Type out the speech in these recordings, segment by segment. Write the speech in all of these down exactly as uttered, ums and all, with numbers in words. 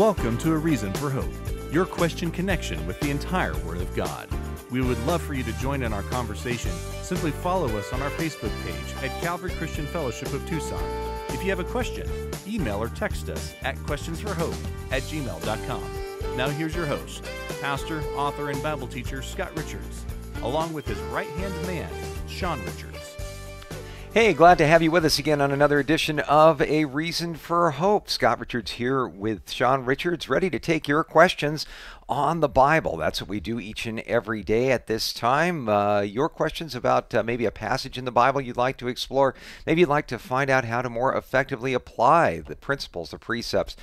Welcome to A Reason for Hope, your Christian connection with the entire Word of God. We would love for you to join in our conversation. Simply follow us on our Facebook page at Calvary Christian Fellowship of Tucson. If you have a question, email or text us at questionsforhope at gmail dot com. Now here's your host, pastor, author, and Bible teacher Scott Richards, along with his right-hand man, Sean Richards. Hey, glad to have you with us again on another edition of A Reason for Hope. Scott Richards here with Sean Richards, ready to take your questions on the Bible. That's what we do each and every day at this time. Uh, your questions about uh, maybe a passage in the Bible you'd like to explore. Maybe you'd like to find out how to more effectively apply the principles, the precepts.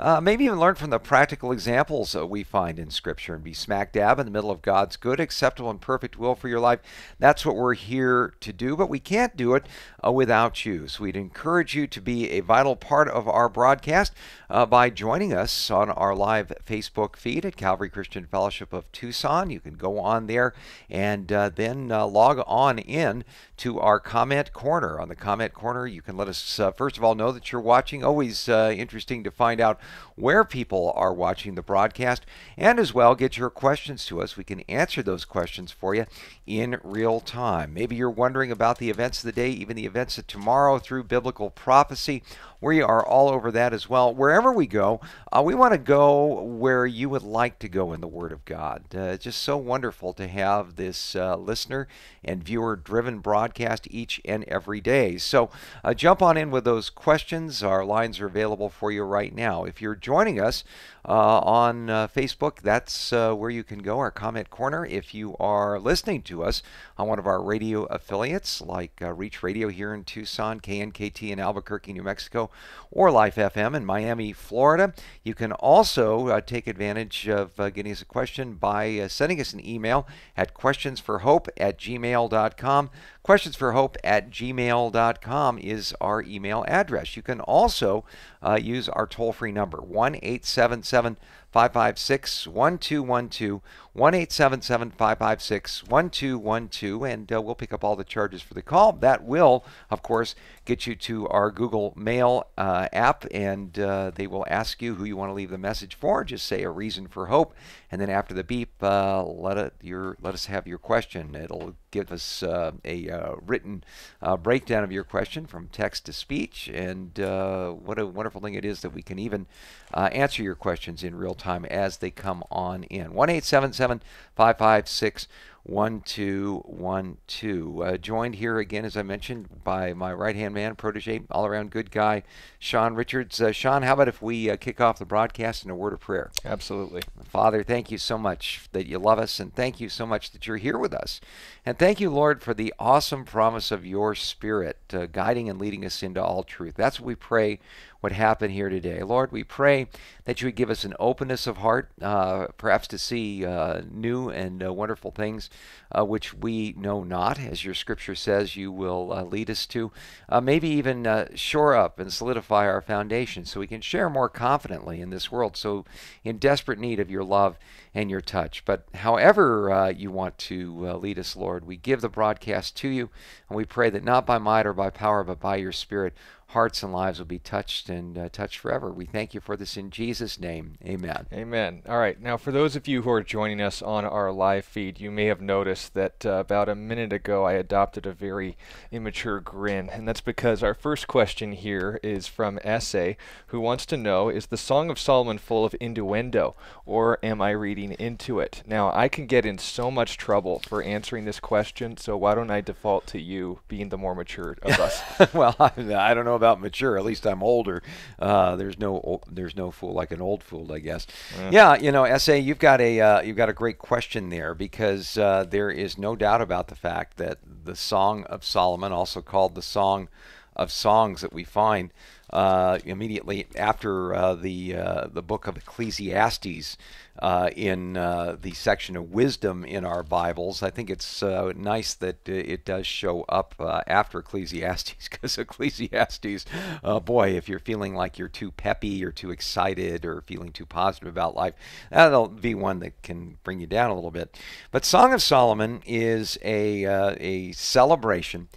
Uh, maybe even learn from the practical examples uh, we find in Scripture and be smack dab in the middle of God's good, acceptable, and perfect will for your life. That's what we're here to do, but we can't do it uh, without you. So we'd encourage you to be a vital part of our broadcast uh, by joining us on our live Facebook feed at Calvary Christian Fellowship of Tucson. You can go on there and uh, then uh, log on in to our comment corner. On the comment corner, you can let us, uh, first of all, know that you're watching. Always uh, interesting to find out where people are watching the broadcast, and as well get your questions to us. We can answer those questions for you in real time. Maybe you're wondering about the events of the day, even the events of tomorrow through biblical prophecy. We are all over that as well. Wherever we go, uh, we want to go where you would like to go in the Word of God. Uh, it's just so wonderful to have this uh, listener and viewer-driven broadcast each and every day. So uh, jump on in with those questions. Our lines are available for you right now. If you're joining us uh, on uh, Facebook, that's uh, where you can go, our comment corner. If you are listening to us on one of our radio affiliates, like uh, Reach Radio here in Tucson, K N K T in Albuquerque, New Mexico, or Life F M in Miami, Florida, you can also uh, take advantage of uh, getting us a question by uh, sending us an email at questionsforhope at gmail dot com. questionsforhope at gmail dot com is our email address. You can also uh, use our toll-free number, one eight seven seven, five five six, one two one two, one eight seven seven, five five six, one two one two, and uh, we'll pick up all the charges for the call. That will, of course, get you to our Google Mail uh, app, and uh, they will ask you who you want to leave the message for. Just say A Reason for Hope, and then after the beep, uh, let, it, your, let us have your question. It'll give us uh, a uh, written uh, breakdown of your question from text to speech, and uh, what a wonderful thing it is that we can even uh, answer your questions in real time as they come on in. one eight seven seven, five five six, one two one two. Uh, joined here again, as I mentioned, by my right-hand man, protege, all-around good guy, Sean Richards. Uh, Sean, how about if we uh, kick off the broadcast in a word of prayer? Absolutely. Father, thank you so much that you love us, and thank you so much that you're here with us. And thank you, Lord, for the awesome promise of your Spirit uh, guiding and leading us into all truth. That's what we pray would happen here today. Lord, we pray that you would give us an openness of heart, uh, perhaps to see uh, new and uh, wonderful things uh, which we know not, as your Scripture says you will uh, lead us to, uh, maybe even uh, shore up and solidify our foundation so we can share more confidently in this world, so in desperate need of your love and your touch. But however uh, you want to uh, lead us, Lord, we give the broadcast to you, and we pray that not by might or by power, but by your Spirit, hearts and lives will be touched and uh, touched forever. We thank you for this in Jesus' name. Amen. Amen. All right. Now, for those of you who are joining us on our live feed, you may have noticed that uh, about a minute ago I adopted a very immature grin, and that's because our first question here is from Essay, who wants to know, is the Song of Solomon full of innuendo, or am I reading into it? Now, I can get in so much trouble for answering this question, so why don't I default to you being the more mature of us? Well, I, I don't know about About mature, at least I'm older. Uh, there's no there's no fool like an old fool, I guess. Yeah, yeah, you know, S A, you've got a uh, you've got a great question there, because uh, there is no doubt about the fact that the Song of Solomon, also called the Song of Songs, that we find uh, immediately after uh, the uh, the book of Ecclesiastes uh, in uh, the section of wisdom in our Bibles. I think it's uh, nice that it does show up uh, after Ecclesiastes, because Ecclesiastes, uh, boy, if you're feeling like you're too peppy or too excited or feeling too positive about life, that'll be one that can bring you down a little bit. But Song of Solomon is a uh, a celebration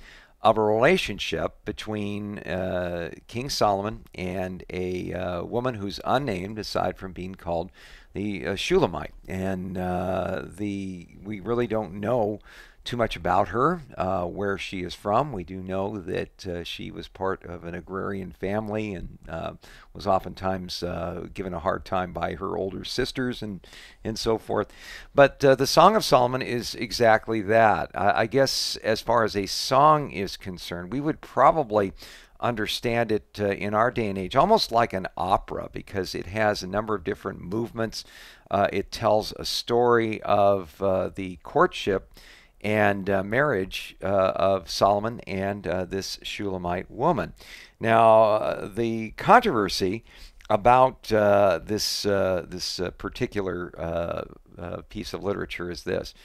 of a relationship between uh, King Solomon and a uh, woman who's unnamed, aside from being called the uh, Shulamite. And uh, the we really don't know too much about her, uh, where she is from. We do know that uh, she was part of an agrarian family and uh, was oftentimes uh, given a hard time by her older sisters and and so forth. But uh, the Song of Solomon is exactly that. I, I guess as far as a song is concerned, we would probably understand it uh, in our day and age almost like an opera, because it has a number of different movements. Uh, it tells a story of uh, the courtship and uh, marriage uh, of Solomon and uh, this Shulamite woman. Now, uh, the controversy about uh, this uh, this uh, particular uh, uh, piece of literature is this.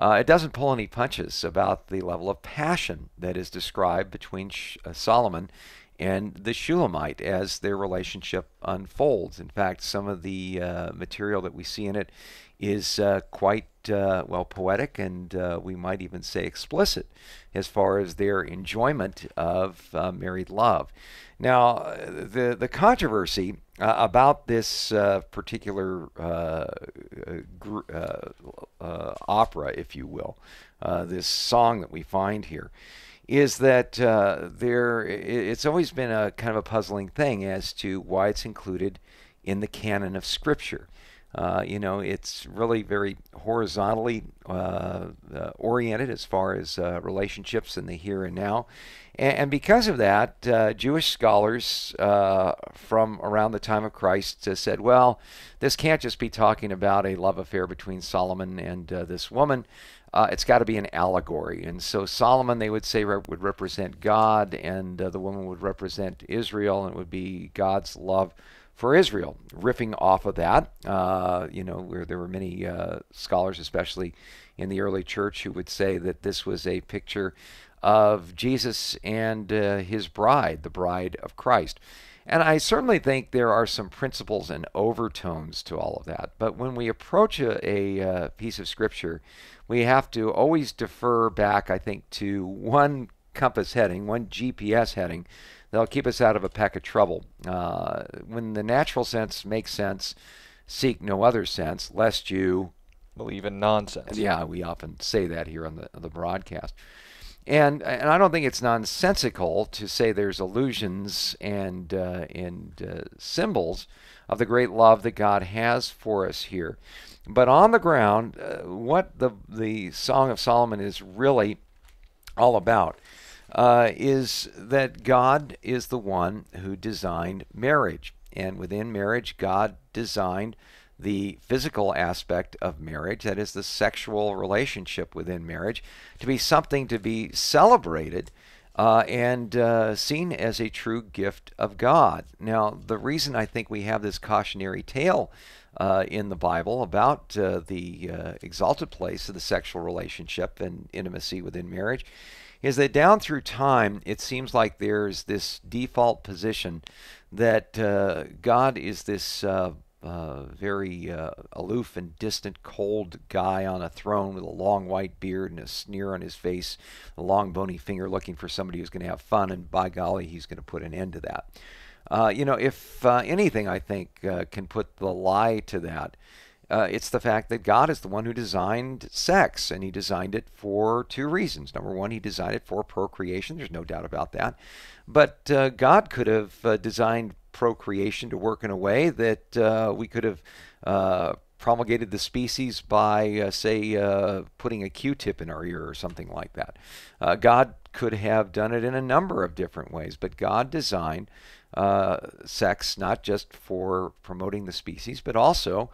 Uh, it doesn't pull any punches about the level of passion that is described between Sh uh, Solomon and the Shulamite as their relationship unfolds. In fact, some of the uh, material that we see in it is uh, quite uh, well poetic, and uh, we might even say explicit as far as their enjoyment of uh, married love. Now, the the controversy uh, about this uh, particular uh, gr uh, uh, opera, if you will, uh, this song that we find here, is that uh, there it's always been a kind of a puzzling thing as to why it's included in the canon of Scripture. Uh, you know, it's really very horizontally uh, uh, oriented as far as uh, relationships in the here and now. And, and because of that, uh, Jewish scholars uh, from around the time of Christ uh, said, well, this can't just be talking about a love affair between Solomon and uh, this woman. Uh, it's got to be an allegory. And so Solomon, they would say, rep would represent God, and uh, the woman would represent Israel, and it would be God's love for Israel. Riffing off of that, uh, you know, where there were many uh, scholars, especially in the early church, who would say that this was a picture of Jesus and uh, his bride, the bride of Christ. And I certainly think there are some principles and overtones to all of that. But when we approach a, a uh, piece of Scripture, we have to always defer back, I think, to one compass heading, one G P S heading. They'll keep us out of a peck of trouble. Uh, when the natural sense makes sense, seek no other sense, lest you believe in nonsense. Yeah, we often say that here on the, on the broadcast. And, and I don't think it's nonsensical to say there's allusions and, uh, and uh, symbols of the great love that God has for us here. But on the ground, uh, what the, the Song of Solomon is really all about Uh, is that God is the one who designed marriage. And within marriage, God designed the physical aspect of marriage, that is the sexual relationship within marriage, to be something to be celebrated uh, and uh, seen as a true gift of God. Now, the reason I think we have this cautionary tale Uh, in the Bible about uh, the uh, exalted place of the sexual relationship and intimacy within marriage is that down through time, it seems like there's this default position that uh, God is this uh, uh, very uh, aloof and distant, cold guy on a throne with a long white beard and a sneer on his face, a long bony finger looking for somebody who's going to have fun, and by golly, he's going to put an end to that. Uh, you know, if uh, anything, I think, uh, can put the lie to that, uh, it's the fact that God is the one who designed sex, and he designed it for two reasons. Number one, he designed it for procreation. There's no doubt about that. But uh, God could have uh, designed procreation to work in a way that uh, we could have uh, promulgated the species by, uh, say, uh, putting a Q-tip in our ear or something like that. Uh, God could have done it in a number of different ways, but God designed Uh, sex not just for promoting the species, but also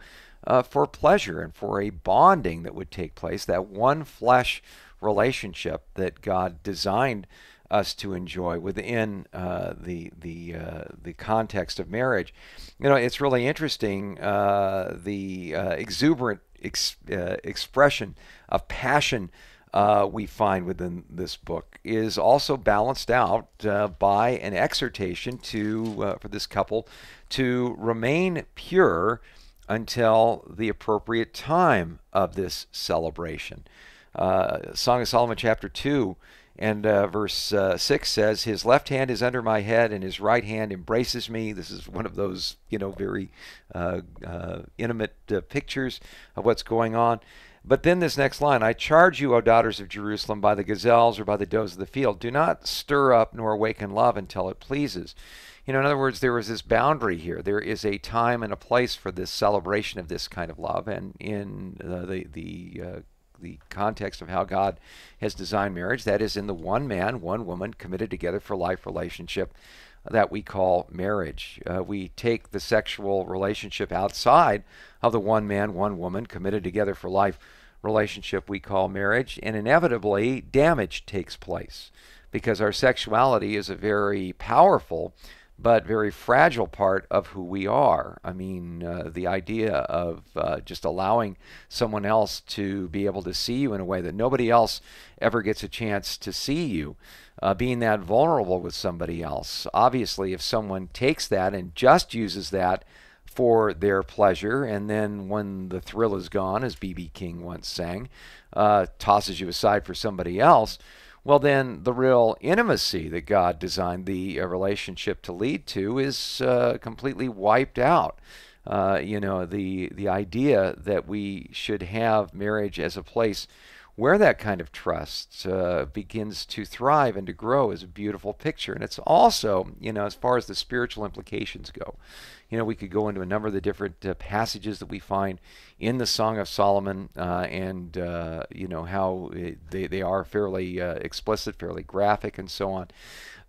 uh, for pleasure and for a bonding that would take place, that one flesh relationship that God designed us to enjoy within uh, the the uh, the context of marriage. You know, it's really interesting uh, the uh, exuberant ex uh, expression of passion Uh, we find within this book is also balanced out uh, by an exhortation to uh, for this couple to remain pure until the appropriate time of this celebration. Uh, Song of Solomon chapter two And uh, verse uh, six says, his left hand is under my head and his right hand embraces me. This is one of those, you know, very uh, uh, intimate uh, pictures of what's going on. But then this next line, I charge you, O daughters of Jerusalem, by the gazelles or by the does of the field, do not stir up nor awaken love until it pleases. You know, in other words, there is this boundary here. There is a time and a place for this celebration of this kind of love. And in uh, the, the uh, the context of how God has designed marriage, that is in the one man, one woman committed together for life relationship that we call marriage. Uh, we take the sexual relationship outside of the one man, one woman committed together for life relationship we call marriage, and inevitably damage takes place because our sexuality is a very powerful but very fragile part of who we are. I mean, uh, the idea of uh, just allowing someone else to be able to see you in a way that nobody else ever gets a chance to see you, uh, being that vulnerable with somebody else. Obviously, if someone takes that and just uses that for their pleasure, and then when the thrill is gone, as B B King once sang, uh, tosses you aside for somebody else, well, then the real intimacy that God designed the uh, relationship to lead to is uh, completely wiped out. Uh, you know, the, the idea that we should have marriage as a place where that kind of trust uh, begins to thrive and to grow is a beautiful picture. And it's also, you know, as far as the spiritual implications go, you know, we could go into a number of the different uh, passages that we find in the Song of Solomon uh, and, uh, you know, how it, they, they are fairly uh, explicit, fairly graphic, and so on.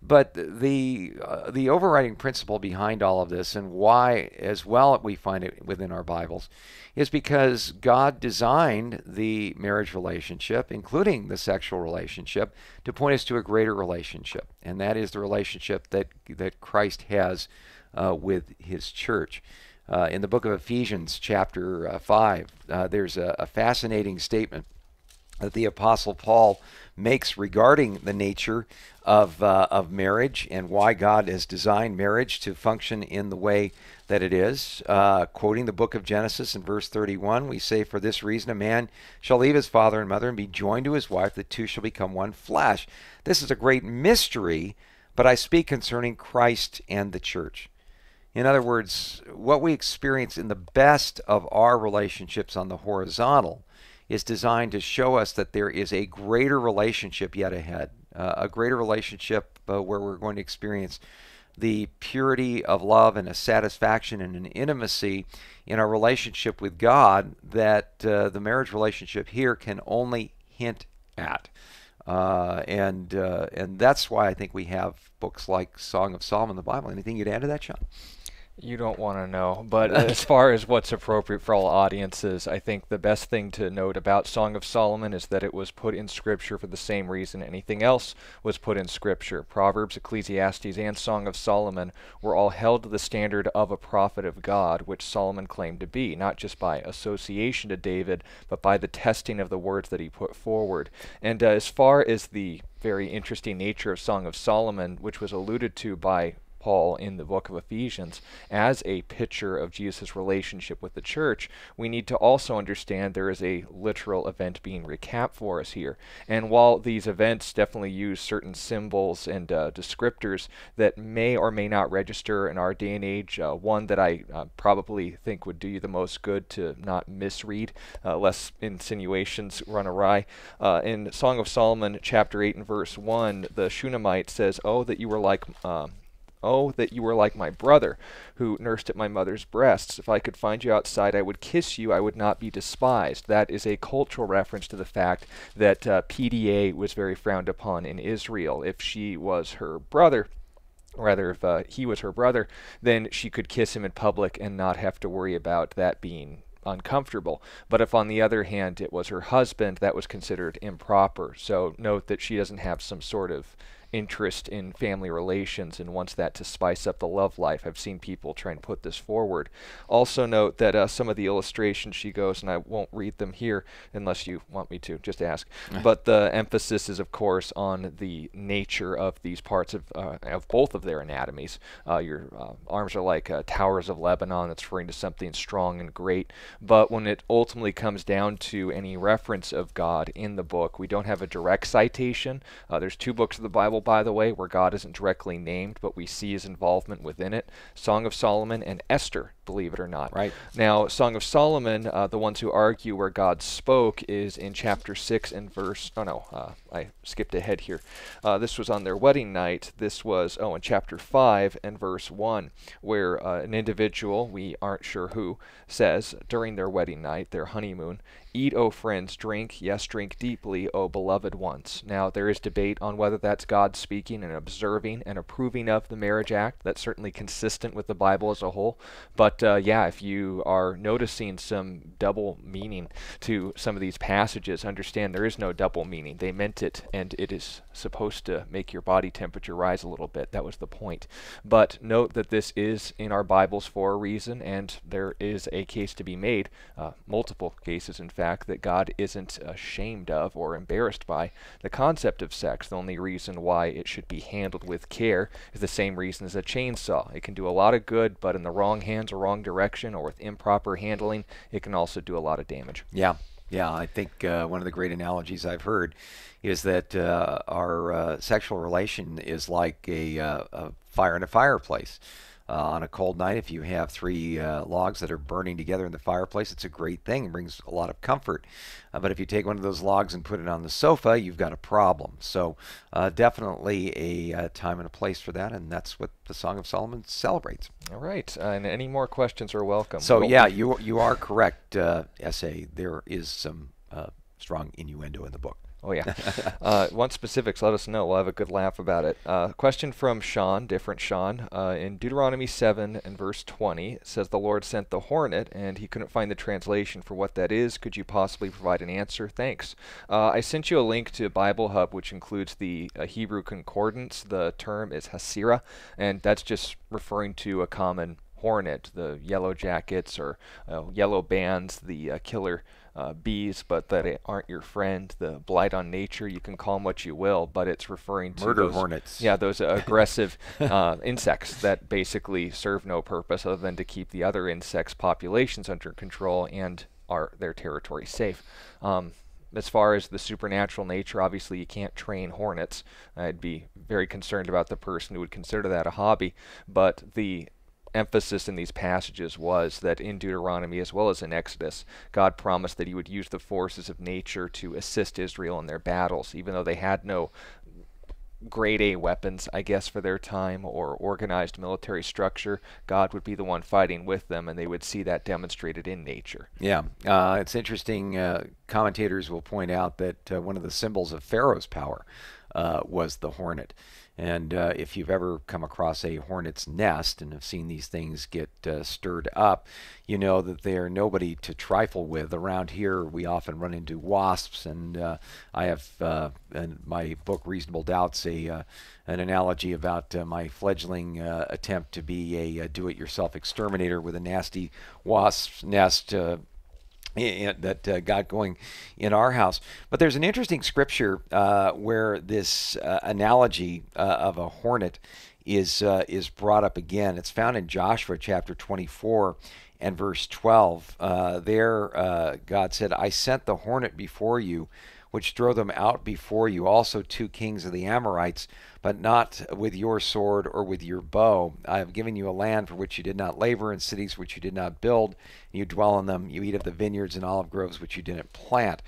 But the, uh, the overriding principle behind all of this, and why as well we find it within our Bibles, is because God designed the marriage relationship, including the sexual relationship, to point us to a greater relationship. And that is the relationship that, that Christ has Uh, with his church. Uh, in the book of Ephesians chapter uh, five, uh, there's a, a fascinating statement that the Apostle Paul makes regarding the nature of, uh, of marriage and why God has designed marriage to function in the way that it is. Uh, quoting the book of Genesis in verse thirty-one, we say, for this reason a man shall leave his father and mother and be joined to his wife, the two shall become one flesh. This is a great mystery, but I speak concerning Christ and the church. In other words, what we experience in the best of our relationships on the horizontal is designed to show us that there is a greater relationship yet ahead, uh, a greater relationship uh, where we're going to experience the purity of love and a satisfaction and an intimacy in our relationship with God that uh, the marriage relationship here can only hint at. Uh, and uh, and that's why I think we have books like Song of Solomon in the Bible. Anything you'd add to that, Sean? You don't want to know. But as far as what's appropriate for all audiences, I think the best thing to note about Song of Solomon is that it was put in Scripture for the same reason anything else was put in Scripture. Proverbs, Ecclesiastes, and Song of Solomon were all held to the standard of a prophet of God, which Solomon claimed to be, not just by association to David, but by the testing of the words that he put forward. And uh, as far as the very interesting nature of Song of Solomon, which was alluded to by Paul in the book of Ephesians as a picture of Jesus' relationship with the church, we need to also understand there is a literal event being recapped for us here. And while these events definitely use certain symbols and uh, descriptors that may or may not register in our day and age, uh, one that I uh, probably think would do you the most good to not misread, uh, lest insinuations run awry. Uh, in Song of Solomon chapter eight and verse one, the Shulamite says, oh, that you were like... Uh, Oh, that you were like my brother, who nursed at my mother's breasts. If I could find you outside, I would kiss you. I would not be despised. That is a cultural reference to the fact that uh, P D A was very frowned upon in Israel. If she was her brother, rather, if uh, he was her brother, then she could kiss him in public and not have to worry about that being uncomfortable. But if on the other hand it was her husband, that was considered improper. So note that she doesn't have some sort of interest in family relations and wants that to spice up the love life. I've seen people try and put this forward. Also note that uh, some of the illustrations she goes, and I won't read them here unless you want me to, just ask. But the emphasis is, of course, on the nature of these parts of, uh, of both of their anatomies. Uh, your uh, arms are like uh, towers of Lebanon. That's referring to something strong and great. But when it ultimately comes down to any reference of God in the book, we don't have a direct citation. Uh, there's two books of the Bible, by the way, where God isn't directly named, but we see his involvement within it. Song of Solomon and Esther, believe it or not. Right. Now, Song of Solomon, uh, the ones who argue where God spoke is in chapter six and verse, oh no, uh, I skipped ahead here. Uh, this was on their wedding night. This was, oh, in chapter five and verse one, where uh, an individual, we aren't sure who, says during their wedding night, their honeymoon, "Eat, O friends, drink, yes, drink deeply, O beloved ones." Now, there is debate on whether that's God speaking and observing and approving of the marriage act. That's certainly consistent with the Bible as a whole. But uh, yeah, if you are noticing some double meaning to some of these passages, understand there is no double meaning. They meant it, and it is supposed to make your body temperature rise a little bit. That was the point. But note that this is in our Bibles for a reason, and there is a case to be made, uh, multiple cases, in fact, fact that God isn't ashamed of or embarrassed by the concept of sex. The only reason why it should be handled with care is the same reason as a chainsaw. It can do a lot of good, but in the wrong hands or wrong direction or with improper handling, it can also do a lot of damage. Yeah, yeah. I think uh, one of the great analogies I've heard is that uh, our uh, sexual relation is like a, uh, a fire in a fireplace. Uh, on a cold night, if you have three uh, logs that are burning together in the fireplace, it's a great thing. It brings a lot of comfort. Uh, but if you take one of those logs and put it on the sofa, you've got a problem. So uh, definitely a uh, time and a place for that, and that's what the Song of Solomon celebrates. All right, uh, and any more questions are welcome. So yeah, you, you are correct, uh, Essay. There is some uh, strong innuendo in the book. Oh, yeah. uh, want specifics, let us know. We'll have a good laugh about it. Uh, question from Sean, different Sean. Uh, in Deuteronomy seven and verse twenty, it says, "The Lord sent the hornet, and he couldn't find the translation for what that is. Could you possibly provide an answer? Thanks." Uh, I sent you a link to Bible Hub, which includes the uh, Hebrew concordance. The term is Hasira, and that's just referring to a common hornet, the yellow jackets or uh, yellow bands, the uh, killer Uh, bees, but that aren't your friend. The blight on nature, you can call them what you will, but it's referring to murder those, hornets. Yeah, those uh, aggressive uh, insects that basically serve no purpose other than to keep the other insects' populations under control and are their territory safe. Um, As far as the supernatural nature, obviously you can't train hornets. I'd be very concerned about the person who would consider that a hobby, but the emphasis in these passages was that in Deuteronomy as well as in Exodus, God promised that he would use the forces of nature to assist Israel in their battles, even though they had no grade A weapons, I guess, for their time or organized military structure. God would be the one fighting with them, and they would see that demonstrated in nature. Yeah, uh, it's interesting. Uh, commentators will point out that uh, one of the symbols of Pharaoh's power uh, was the hornet. And uh, if you've ever come across a hornet's nest and have seen these things get uh, stirred up, you know that they are nobody to trifle with. Around here, we often run into wasps, and uh, I have uh, in my book Reasonable Doubts a uh, an analogy about uh, my fledgling uh, attempt to be a, a do-it-yourself exterminator with a nasty wasp's nest Uh, that uh, got going in our house. But there's an interesting scripture uh, where this uh, analogy uh, of a hornet is uh, is brought up again. It's found in Joshua chapter twenty-four and verse twelve. Uh, there uh, God said, "I sent the hornet before you, which drove them out before you, also two kings of the Amorites, but not with your sword or with your bow. I have given you a land for which you did not labor, and cities which you did not build, and you dwell in them. You eat of the vineyards and olive groves which you didn't plant."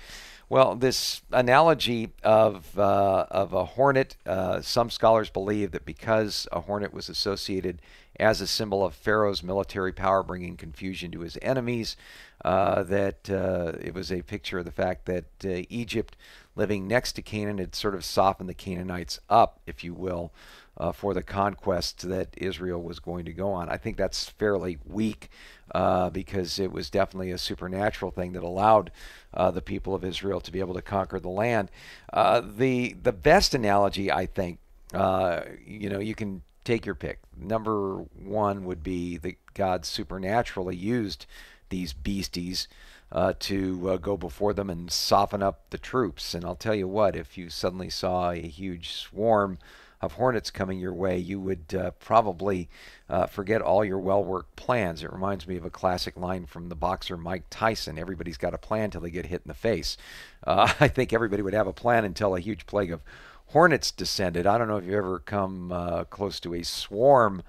Well, this analogy of, uh, of a hornet, uh, some scholars believe that because a hornet was associated as a symbol of Pharaoh's military power, bringing confusion to his enemies, uh, that uh, it was a picture of the fact that uh, Egypt, living next to Canaan, had sort of softened the Canaanites up, if you will, uh, for the conquest that Israel was going to go on. I think that's fairly weak uh, because it was definitely a supernatural thing that allowed uh, the people of Israel to be able to conquer the land. Uh, the, the best analogy, I think, uh, you know, you can take your pick. Number one would be that God supernaturally used these beasties uh, to uh, go before them and soften up the troops. And I'll tell you what, if you suddenly saw a huge swarm of hornets coming your way, you would uh, probably uh, forget all your well-worked plans. It reminds me of a classic line from the boxer Mike Tyson, everybody's got a plan till they get hit in the face. Uh, I think everybody would have a plan until a huge plague of hornets descended. I don't know if you've ever come uh, close to a swarm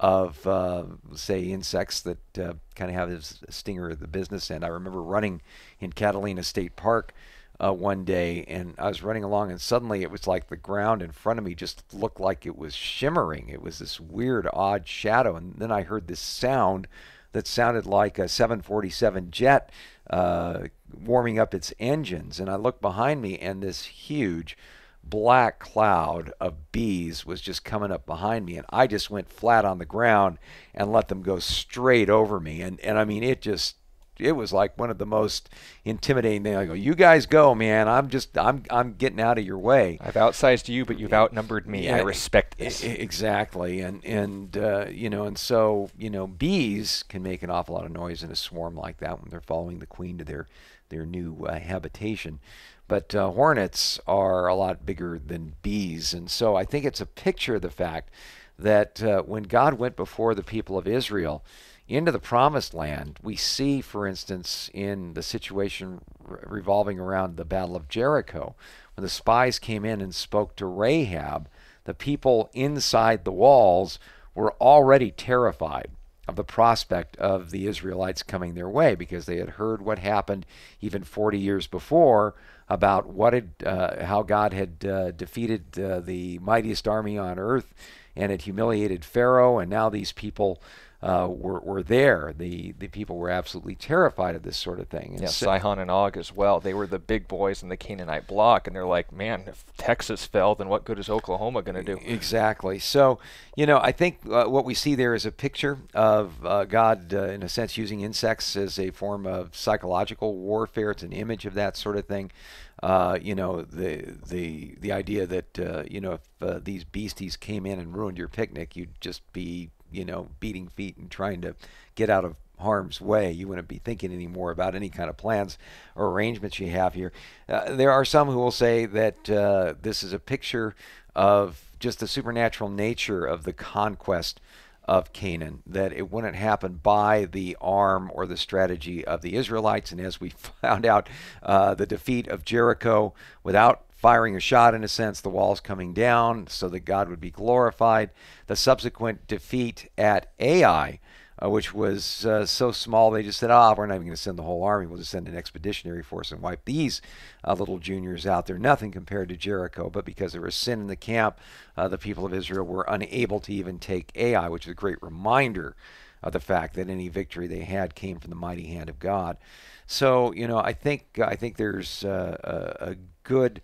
of, uh, say, insects that uh, kind of have this stinger of the business. And I remember running in Catalina State Park Uh, one day, and I was running along, and suddenly it was like the ground in front of me just looked like it was shimmering. It was this weird, odd shadow, and then I heard this sound that sounded like a seven forty-seven jet uh, warming up its engines. And I looked behind me, and this huge black cloud of bees was just coming up behind me, and I just went flat on the ground and let them go straight over me. And, and I mean, it just It was like one of the most intimidating things. I go, you guys go, man. I'm just, I'm, I'm getting out of your way. I've outsized you, but you've outnumbered me. Yeah, I respect this. Exactly, and and uh, you know, and so you know, bees can make an awful lot of noise in a swarm like that when they're following the queen to their their new uh, habitation. But uh, hornets are a lot bigger than bees, and so I think it's a picture of the fact that uh, when God went before the people of Israel into the promised land, we see, for instance, in the situation re revolving around the Battle of Jericho, when the spies came in and spoke to Rahab, the people inside the walls were already terrified of the prospect of the Israelites coming their way, because they had heard what happened even forty years before about what had, uh, how God had uh, defeated uh, the mightiest army on earth and had humiliated Pharaoh, and now these people Uh, were, were there. The, the people were absolutely terrified of this sort of thing. And yeah, so, Sihon and Og as well. They were the big boys in the Canaanite bloc, and they're like, man, if Texas fell, then what good is Oklahoma going to do? Exactly. So, you know, I think uh, what we see there is a picture of uh, God, uh, in a sense, using insects as a form of psychological warfare. It's an image of that sort of thing. Uh, you know, the the the idea that, uh, you know, if uh, these beasties came in and ruined your picnic, you'd just be, you know, beating feet and trying to get out of harm's way. You wouldn't be thinking anymore about any kind of plans or arrangements you have here. Uh, there are some who will say that uh, this is a picture of just the supernatural nature of the conquest of Canaan, that it wouldn't happen by the arm or the strategy of the Israelites. And as we found out, uh, the defeat of Jericho without firing a shot, in a sense, the walls coming down so that God would be glorified. The subsequent defeat at Ai, uh, which was uh, so small they just said, ah, we're not even going to send the whole army. We'll just send an expeditionary force and wipe these uh, little juniors out. They're nothing compared to Jericho, but because there was sin in the camp, uh, the people of Israel were unable to even take Ai, which is a great reminder of the fact that any victory they had came from the mighty hand of God. So, you know, I think, I think there's uh, a, a good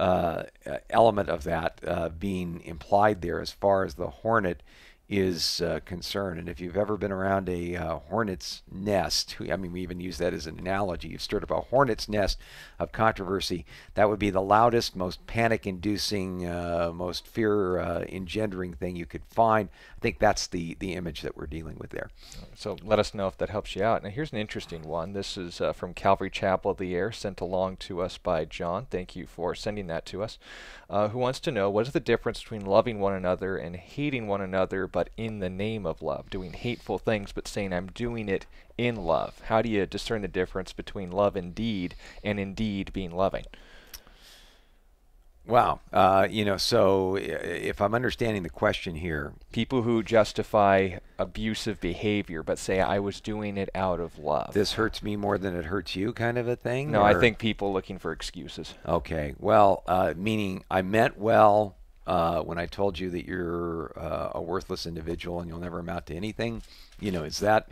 Uh, element of that uh, being implied there as far as the hornet is uh, concerned. And if you've ever been around a uh, hornet's nest, I mean, we even use that as an analogy. You've stirred up a hornet's nest of controversy. That would be the loudest, most panic-inducing, uh, most fear-engendering uh, thing you could find. I think that's the, the image that we're dealing with there. So let us know if that helps you out. Now, here's an interesting one. This is uh, from Calvary Chapel of the Air, sent along to us by John. Thank you for sending that to us. Uh, who wants to know, what is the difference between loving one another and hating one another, but in the name of love, doing hateful things, but saying I'm doing it in love? How do you discern the difference between love indeed and indeed being loving? Wow. Uh, you know, so if I'm understanding the question here, people who justify abusive behavior, but say I was doing it out of love. This hurts me more than it hurts you kind of a thing? No, or? I think people looking for excuses. Okay. Well, uh, meaning I meant well. Uh, when I told you that you're uh, a worthless individual and you'll never amount to anything, you know, is that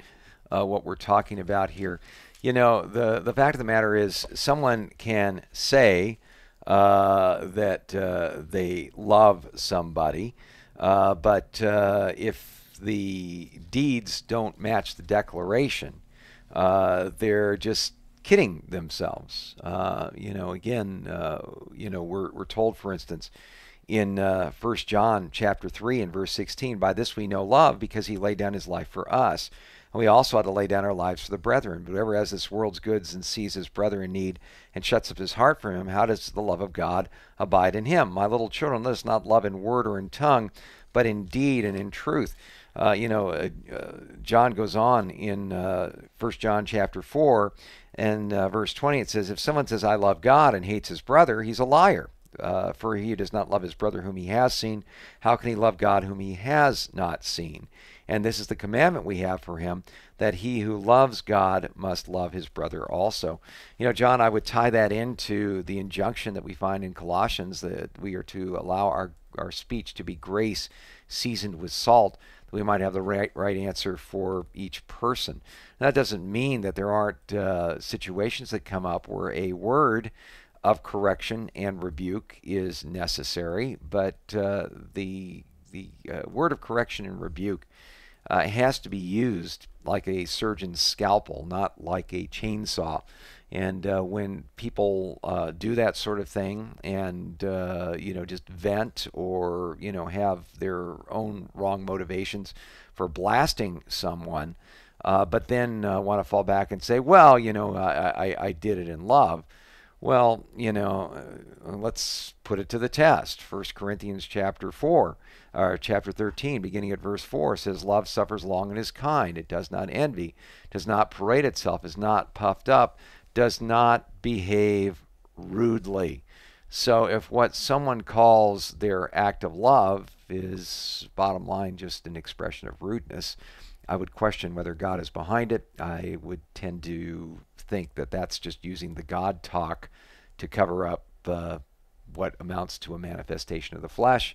uh, what we're talking about here? You know, the, the fact of the matter is someone can say uh, that uh, they love somebody, uh, but uh, if the deeds don't match the declaration, uh, they're just kidding themselves. Uh, you know, again, uh, you know, we're, we're told, for instance, in uh, First John chapter three and verse sixteen, by this we know love, because he laid down his life for us. And we also ought to lay down our lives for the brethren. But whoever has this world's goods and sees his brother in need and shuts up his heart from him, how does the love of God abide in him? My little children, let us not love in word or in tongue, but in deed and in truth. Uh, you know, uh, uh, John goes on in uh, First John chapter four and uh, verse twenty. It says, if someone says, I love God, and hates his brother, he's a liar. Uh, for he who does not love his brother whom he has seen, how can he love God whom he has not seen? And this is the commandment we have for him, that he who loves God must love his brother also. You know, John, I would tie that into the injunction that we find in Colossians, that we are to allow our, our speech to be grace seasoned with salt, that we might have the right, right answer for each person. And that doesn't mean that there aren't uh, situations that come up where a word of correction and rebuke is necessary, but uh, the the uh, word of correction and rebuke uh, has to be used like a surgeon's scalpel, not like a chainsaw. And uh, when people uh, do that sort of thing, and uh, you know, just vent, or you know, have their own wrong motivations for blasting someone, uh, but then uh, want to fall back and say, well, you know, I, I, I did it in love. Well, you know, let's put it to the test. First Corinthians chapter four, or chapter thirteen, beginning at verse four, says, love suffers long and is kind. It does not envy, does not parade itself, is not puffed up, does not behave rudely. So if what someone calls their act of love is, bottom line, just an expression of rudeness, I would question whether God is behind it. I would tend to think that that's just using the God talk to cover up uh, what amounts to a manifestation of the flesh,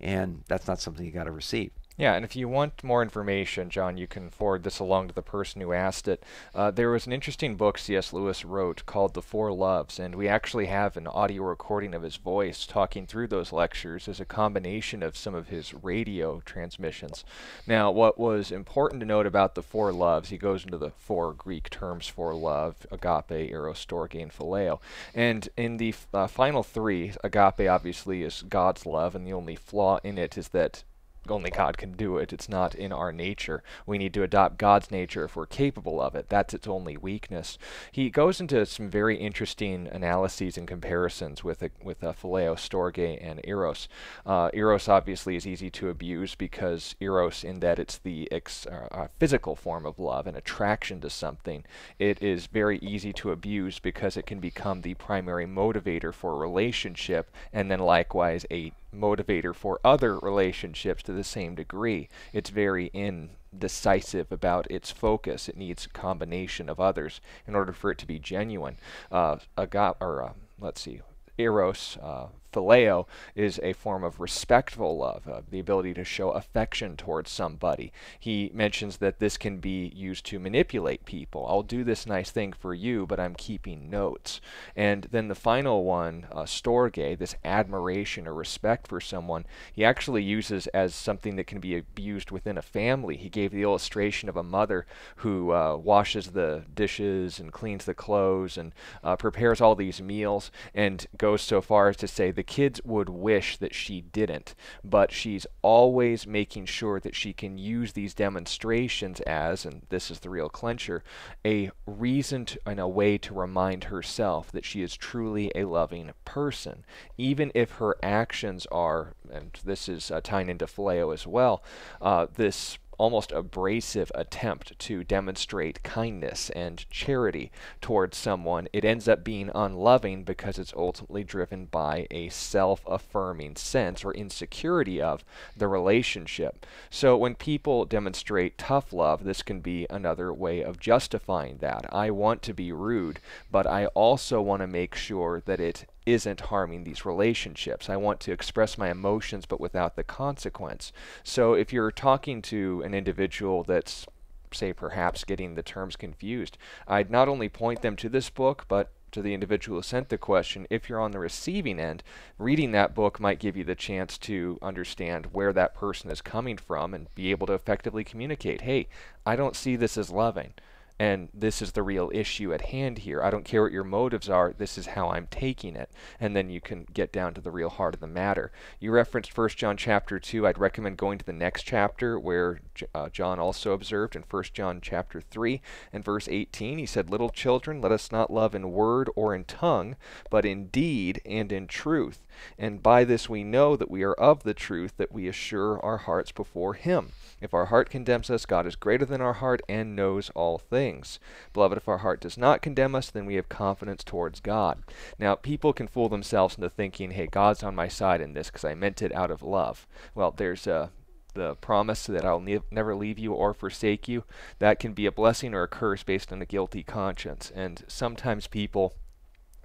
and that's not something you got to receive. Yeah, and if you want more information, John, you can forward this along to the person who asked it. Uh, there was an interesting book C S Lewis wrote called The Four Loves, and we actually have an audio recording of his voice talking through those lectures as a combination of some of his radio transmissions. Now, what was important to note about The Four Loves, he goes into the four Greek terms for love, agape, eros, storge, and phileo. And in the f uh, final three, agape obviously is God's love, and the only flaw in it is that only God can do it. It's not in our nature. We need to adopt God's nature if we're capable of it. That's its only weakness. He goes into some very interesting analyses and comparisons with a, with a phileo, storge, and eros. Uh, eros obviously is easy to abuse, because eros, in that it's the ex, uh, uh, physical form of love, an attraction to something. It is very easy to abuse because it can become the primary motivator for a relationship, and then likewise a motivator for other relationships to the same degree. It's very indecisive about its focus. It needs a combination of others in order for it to be genuine. Uh, agap or uh, let's see, eros, uh, phileo, is a form of respectful love, uh, the ability to show affection towards somebody. He mentions that this can be used to manipulate people. I'll do this nice thing for you, but I'm keeping notes. And then the final one, uh, storge, this admiration or respect for someone, he actually uses as something that can be abused within a family. He gave the illustration of a mother who uh, washes the dishes and cleans the clothes and uh, prepares all these meals, and goes so far as to say the kids would wish that she didn't, but she's always making sure that she can use these demonstrations as, and this is the real clincher, a reason to, and a way to remind herself that she is truly a loving person, even if her actions are, and this is uh, tying into phileo as well, uh, this almost abrasive attempt to demonstrate kindness and charity towards someone. It ends up being unloving because it's ultimately driven by a self-affirming sense or insecurity of the relationship. So when people demonstrate tough love, this can be another way of justifying that. I want to be rude, but I also want to make sure that it isn't harming these relationships. I want to express my emotions, but without the consequence. So if you're talking to an individual that's, say, perhaps getting the terms confused, I'd not only point them to this book, but to the individual who sent the question. If you're on the receiving end, reading that book might give you the chance to understand where that person is coming from and be able to effectively communicate, hey, I don't see this as loving. And this is the real issue at hand here. I don't care what your motives are. This is how I'm taking it. And then you can get down to the real heart of the matter. You referenced First John chapter two. I'd recommend going to the next chapter where uh, John also observed in First John chapter three and verse eighteen. He said, "Little children, let us not love in word or in tongue, but in deed and in truth. And by this we know that we are of the truth, that we assure our hearts before him. If our heart condemns us, God is greater than our heart and knows all things. Beloved, if our heart does not condemn us, then we have confidence towards God." Now, people can fool themselves into thinking, hey, God's on my side in this because I meant it out of love. Well, there's uh, the promise that I'll ne- never leave you or forsake you. That can be a blessing or a curse based on a guilty conscience. And sometimes people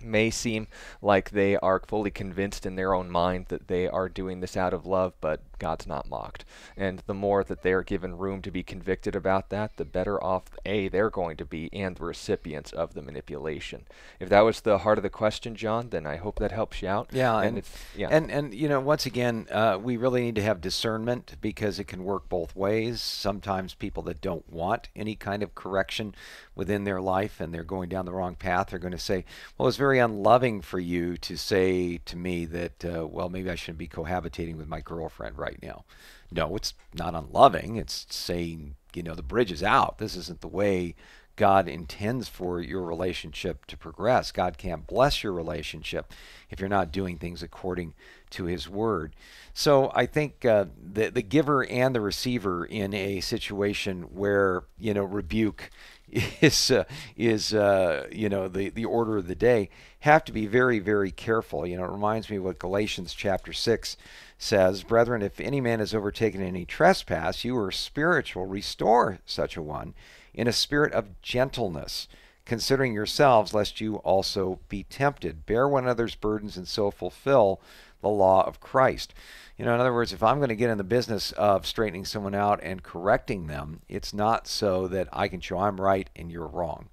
may seem like they are fully convinced in their own mind that they are doing this out of love, but God's not mocked. And the more that they are given room to be convicted about that, the better off, A, they're going to be, and the recipients of the manipulation. If that was the heart of the question, John, then I hope that helps you out. Yeah, and, and, it's, yeah. and, and you know, once again, uh, we really need to have discernment because it can work both ways. Sometimes people that don't want any kind of correction within their life and they're going down the wrong path are going to say, well, it's very unloving for you to say to me that, uh, well, maybe I shouldn't be cohabitating with my girlfriend right now. No, it's not unloving. It's saying, you know, the bridge is out. This isn't the way God intends for your relationship to progress. God can't bless your relationship if you're not doing things according to his word. So I think uh, the, the giver and the receiver in a situation where, you know, rebuke is, uh, is uh, you know, the, the order of the day, have to be very, very careful. You know, it reminds me of what Galatians chapter six says, "Brethren, if any man is overtaken in any trespass, you are spiritual, restore such a one in a spirit of gentleness, considering yourselves, lest you also be tempted. Bear one another's burdens and so fulfill the law of Christ." You know, in other words, if I'm going to get in the business of straightening someone out and correcting them, it's not so that I can show I'm right and you're wrong.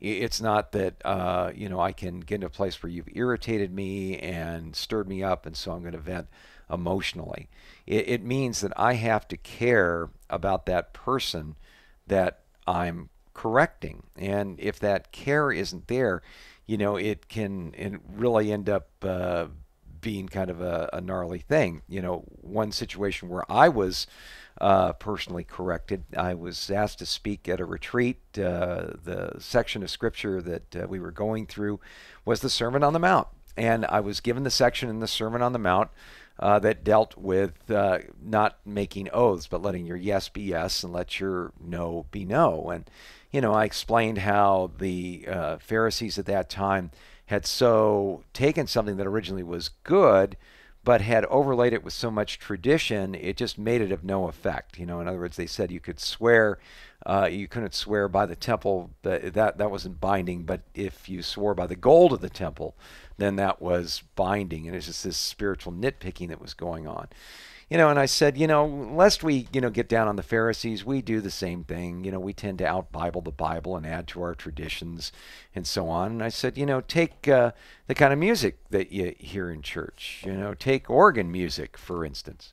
It's not that, uh, you know, I can get into a place where you've irritated me and stirred me up, and so I'm going to vent emotionally. It, it means that I have to care about that person that I'm correcting. And if that care isn't there, you know, it can it really end up uh, being kind of a, a gnarly thing. You know, one situation where I was uh, personally corrected, I was asked to speak at a retreat. Uh, the section of scripture that uh, we were going through was the Sermon on the Mount. And I was given the section in the Sermon on the Mount uh, that dealt with uh, not making oaths, but letting your yes be yes and let your no be no. And, you know, I explained how the uh, Pharisees at that time had so taken something that originally was good, but had overlaid it with so much tradition, it just made it of no effect. You know, in other words, they said you could swear, uh, you couldn't swear by the temple, that, that that wasn't binding, but if you swore by the gold of the temple, then that was binding. And it's just this spiritual nitpicking that was going on. You know, and I said, you know, lest we, you know, get down on the Pharisees, we do the same thing. You know, we tend to out-Bible the Bible and add to our traditions and so on. And I said, you know, take uh, the kind of music that you hear in church. You know, take organ music, for instance.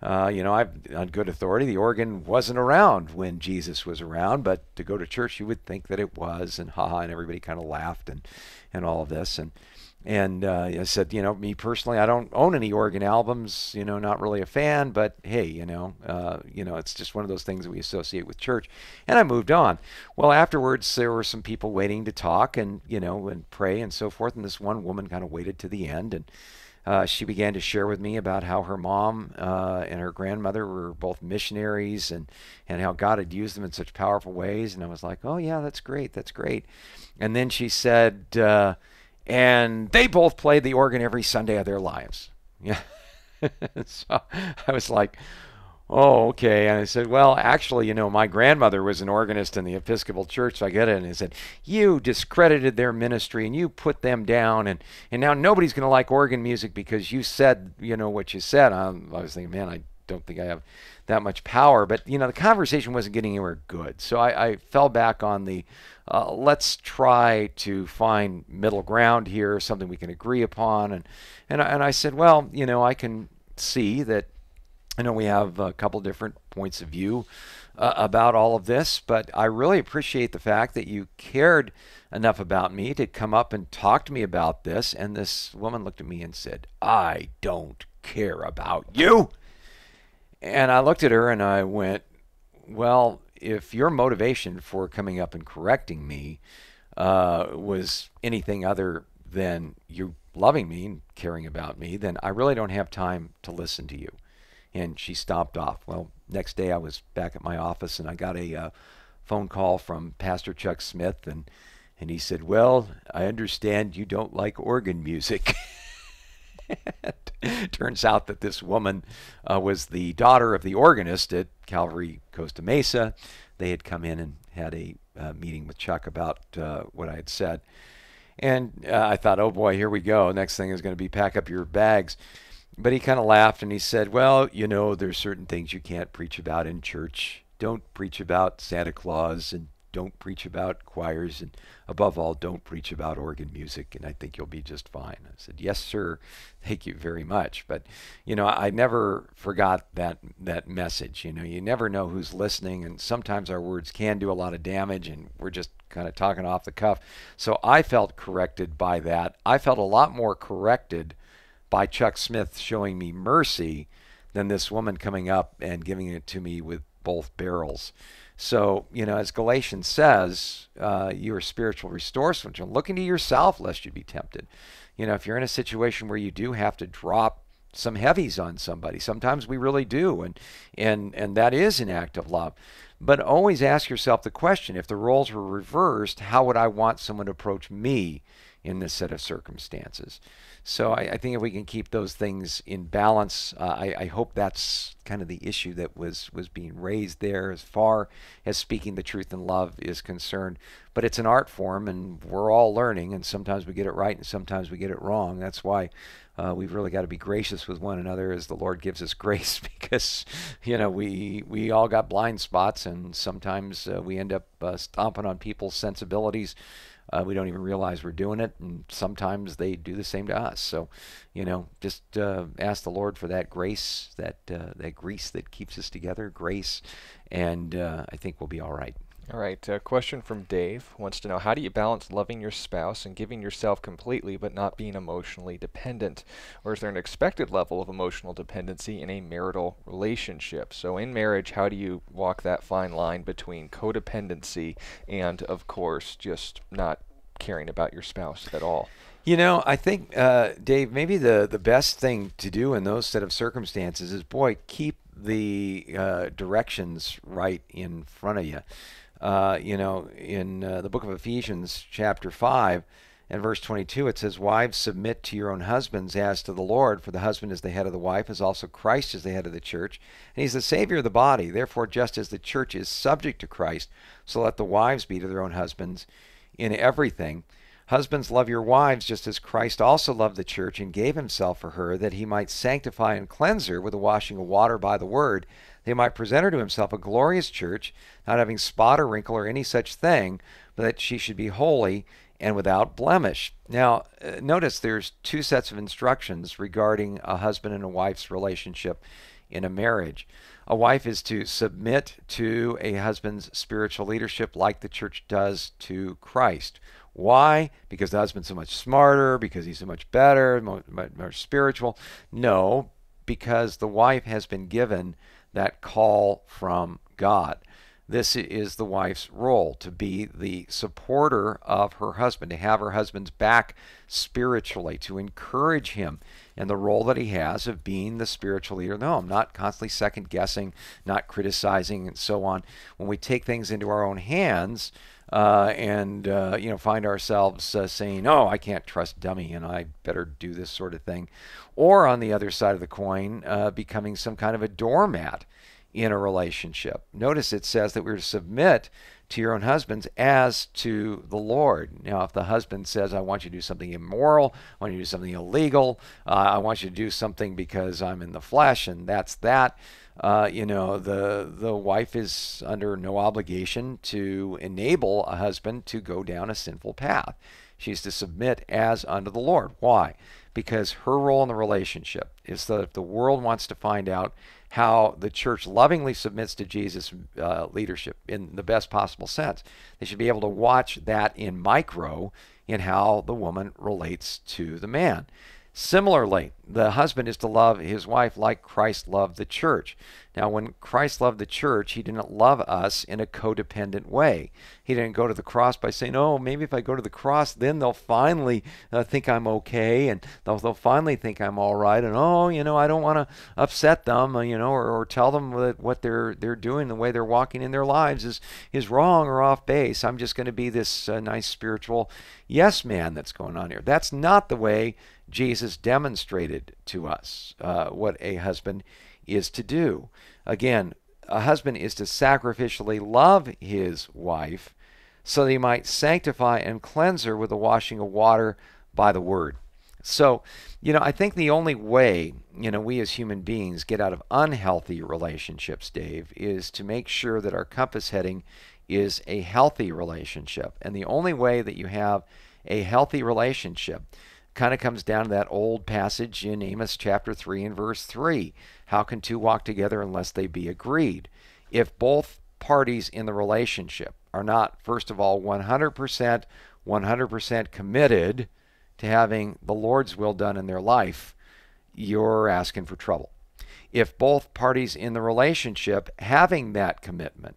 Uh, you know, I've, on good authority, the organ wasn't around when Jesus was around, but to go to church, you would think that it was, and haha, and everybody kind of laughed and, and all of this. And And uh, I said, you know, me personally, I don't own any organ albums, you know, not really a fan, but hey, you know, uh, you know, it's just one of those things that we associate with church. And I moved on. Well, afterwards, there were some people waiting to talk and, you know, and pray and so forth. And this one woman kind of waited to the end. And uh, she began to share with me about how her mom uh, and her grandmother were both missionaries and, and how God had used them in such powerful ways. And I was like, oh, yeah, that's great. That's great. And then she said, uh, and they both played the organ every Sunday of their lives. Yeah. So I was like, oh, okay. And I said, well, actually, you know, my grandmother was an organist in the Episcopal Church. So I get it. And he said, you discredited their ministry and you put them down. And, and now nobody's going to like organ music because you said, you know, what you said. Um, I was thinking, man, I don't think I have that much power. But, you know, the conversation wasn't getting anywhere good. So I, I fell back on the uh, let's try to find middle ground here, something we can agree upon. And, and, and I said, well, you know, I can see that, I know we have a couple different points of view uh, about all of this, but I really appreciate the fact that you cared enough about me to come up and talk to me about this. And this woman looked at me and said, "I don't care about you." And I looked at her and I went, well, if your motivation for coming up and correcting me uh, was anything other than you loving me and caring about me, then I really don't have time to listen to you. And she stopped off. Well, next day I was back at my office and I got a uh, phone call from Pastor Chuck Smith, and, and he said, "Well, I understand you don't like organ music." Turns out that this woman uh, was the daughter of the organist at Calvary Costa Mesa. They had come in and had a uh, meeting with Chuck about uh, what I had said. And uh, I thought, oh boy, here we go. Next thing is going to be pack up your bags. But he kind of laughed and he said, "Well, you know, there's certain things you can't preach about in church. Don't preach about Santa Claus, and don't preach about choirs, and above all, don't preach about organ music, and I think you'll be just fine." I said, "Yes, sir. Thank you very much." But, you know, I never forgot that that message. You know, you never know who's listening, and sometimes our words can do a lot of damage, and we're just kind of talking off the cuff. So I felt corrected by that. I felt a lot more corrected by Chuck Smith showing me mercy than this woman coming up and giving it to me with both barrels. So, you know, as Galatians says, uh, you are spiritual restorers, which are looking to yourself lest you be tempted. You know, if you're in a situation where you do have to drop some heavies on somebody, sometimes we really do, and and and that is an act of love. But always ask yourself the question, if the roles were reversed, how would I want someone to approach me in this set of circumstances? So I, I think if we can keep those things in balance, uh, I, I hope that's kind of the issue that was was being raised there as far as speaking the truth in love is concerned. But it's an art form, and we're all learning, and sometimes we get it right and sometimes we get it wrong. That's why uh, we've really got to be gracious with one another as the Lord gives us grace, because, you know, we we all got blind spots, and sometimes uh, we end up uh, stomping on people's sensibilities. Uh, we don't even realize we're doing it, and sometimes they do the same to us. So, you know, just uh, ask the Lord for that grace, that uh, that grease that keeps us together, grace, and uh, I think we'll be all right. All right, a question from Dave wants to know, how do you balance loving your spouse and giving yourself completely but not being emotionally dependent? Or is there an expected level of emotional dependency in a marital relationship? So in marriage, how do you walk that fine line between codependency and, of course, just not caring about your spouse at all? You know, I think, uh, Dave, maybe the, the best thing to do in those set of circumstances is, boy, keep the uh, directions right in front of you. Uh, you know, in uh, the book of Ephesians chapter five and verse twenty-two, it says, "Wives, submit to your own husbands as to the Lord, for the husband is the head of the wife, as also Christ is the head of the church, and he's the Savior of the body. Therefore, just as the church is subject to Christ, so let the wives be to their own husbands in everything. Husbands, love your wives, just as Christ also loved the church and gave himself for her, that he might sanctify and cleanse her with the washing of water by the word, they might present her to himself a glorious church, not having spot or wrinkle or any such thing, but that she should be holy and without blemish." Now, uh, notice there's two sets of instructions regarding a husband and a wife's relationship in a marriage. A wife is to submit to a husband's spiritual leadership like the church does to Christ. Why? Because the husband's so much smarter, because he's so much better, more, more spiritual? No, because the wife has been given that call from God. This is the wife's role, to be the supporter of her husband, to have her husband's back spiritually, to encourage him and the role that he has of being the spiritual leader in the home, not constantly second guessing, not criticizing, and so on. When we take things into our own hands uh, and uh, you know, find ourselves uh, saying, "Oh, I can't trust dummy, and I better do this sort of thing," or on the other side of the coin, uh, becoming some kind of a doormat in a relationship. Notice it says that we're to submit to your own husbands as to the Lord. Now, if the husband says, "I want you to do something immoral, I want you to do something illegal, uh, I want you to do something because I'm in the flesh," and that's that, uh, you know, the, the wife is under no obligation to enable a husband to go down a sinful path. She's to submit as unto the Lord. Why? because her role in the relationship is that the world wants to find out how the church lovingly submits to Jesus' uh, leadership in the best possible sense. They should be able to watch that in micro in how the woman relates to the man. Similarly, the husband is to love his wife like Christ loved the church. Now, when Christ loved the church, he didn't love us in a codependent way. He didn't go to the cross by saying, oh, maybe if I go to the cross, then they'll finally uh, think I'm okay, and they'll, they'll finally think I'm all right, and oh, you know, I don't want to upset them, you know, or, or tell them that what they're they're doing, the way they're walking in their lives is, is wrong or off base. I'm just going to be this uh, nice spiritual yes man that's going on here. That's not the way Jesus demonstrated to us uh, what a husband is to do. Again, a husband is to sacrificially love his wife so that he might sanctify and cleanse her with the washing of water by the word. So, you know, I think the only way, you know, we as human beings get out of unhealthy relationships, Dave, is to make sure that our compass heading is a healthy relationship. And the only way that you have a healthy relationship kind of comes down to that old passage in Amos chapter three and verse three. How can two walk together unless they be agreed? If both parties in the relationship are not, first of all, one hundred percent, one hundred percent committed to having the Lord's will done in their life, you're asking for trouble. If both parties in the relationship having that commitment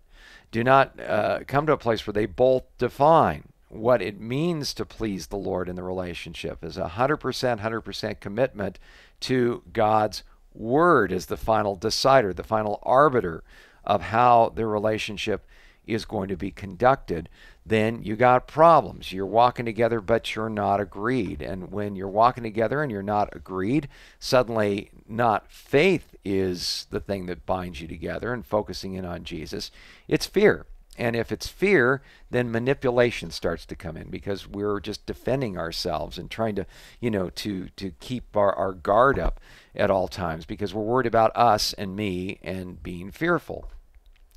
do not uh, come to a place where they both define what it means to please the Lord in the relationship is a one hundred percent, one hundred percent commitment to God's word as the final decider, the final arbiter of how the relationship is going to be conducted, then you got problems. You're walking together, but you're not agreed. And when you're walking together and you're not agreed, suddenly not faith is the thing that binds you together and focusing in on Jesus. It's fear. And if it's fear, then manipulation starts to come in because we're just defending ourselves and trying to, you know, to to keep our, our guard up at all times because we're worried about us and me and being fearful.